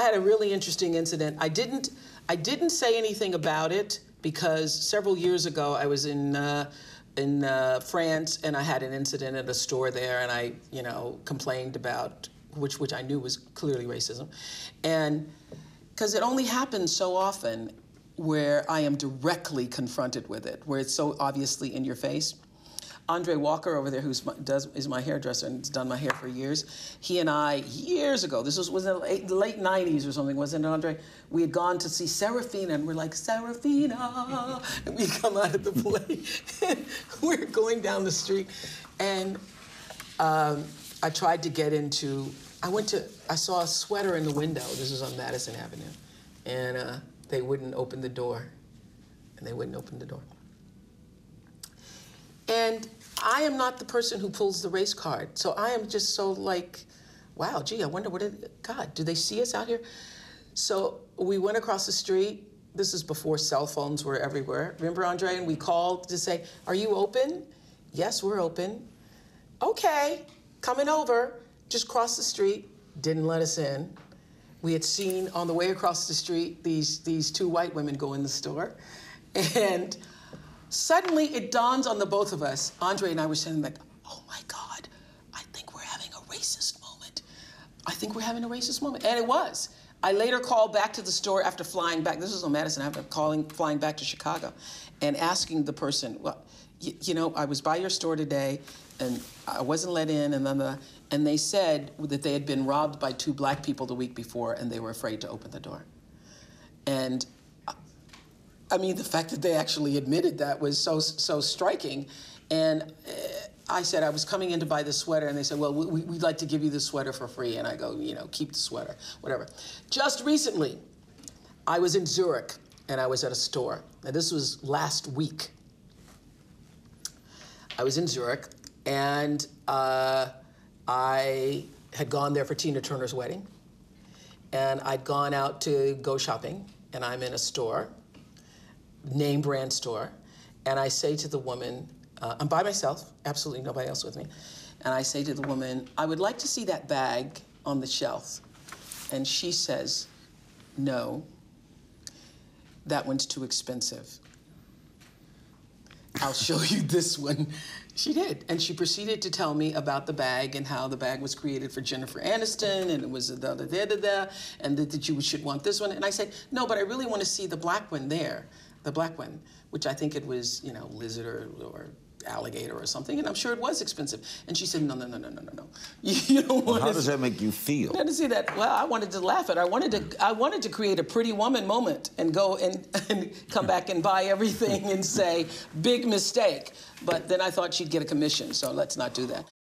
I had a really interesting incident. I didn't say anything about it because several years ago I was in France and I had an incident at a store there, and I, you know, complained about which I knew was clearly racism, and because it only happens so often where I am directly confronted with it, where it's so obviously in your face. Andre Walker over there, is my hairdresser and has done my hair for years. He and I, years ago, this was in the late 90s or something, wasn't it, Andre? We had gone to see Serafina, and we're like, Serafina! And we come out of the play, and we're going down the street, and I tried to get into, I saw a sweater in the window. This was on Madison Avenue. And they wouldn't open the door. And I am not the person who pulls the race card. So I am just so like, wow, gee, I wonder God, do they see us out here? So we went across the street. This is before cell phones were everywhere. Remember, Andre? And we called to say, are you open? Yes, we're open. Okay, coming over. Just crossed the street, didn't let us in. We had seen on the way across the street these two white women go in the store. And suddenly it dawns on the both of us. Andre and I were sitting like, oh my God, I think we're having a racist moment. And it was. I later called back to the store after flying back. This was on Madison Avenue, flying back to Chicago and asking the person, well, you know, I was by your store today and I wasn't let in, and they said that they had been robbed by two black people the week before and they were afraid to open the door. And I mean, the fact that they actually admitted that was so striking. And I said, I was coming in to buy this sweater, and they said, well, we'd like to give you the sweater for free. And I go, you know, keep the sweater, whatever. Just recently, I was in Zurich and I was at a store. Now this was last week. I was in Zurich, and I had gone there for Tina Turner's wedding, and I'd gone out to go shopping, and I'm in a store, name brand store, and I say to the woman, I'm by myself, absolutely nobody else with me, and I say to the woman, I would like to see that bag on the shelf. And she says, no, that one's too expensive. I'll show you this one. She did, and she proceeded to tell me about the bag and how the bag was created for Jennifer Aniston, and it was and that you should want this one. And I said, no, but I really want to see the black one there, the black one, which I think it was, you know, lizard or alligator or something, and I'm sure it was expensive. And she said, no. You don't want. How does that make you feel? I didn't see that. Well, I wanted to laugh at her. I wanted to create a pretty woman moment and go and come back and buy everything and say, big mistake. But then I thought she'd get a commission, so let's not do that.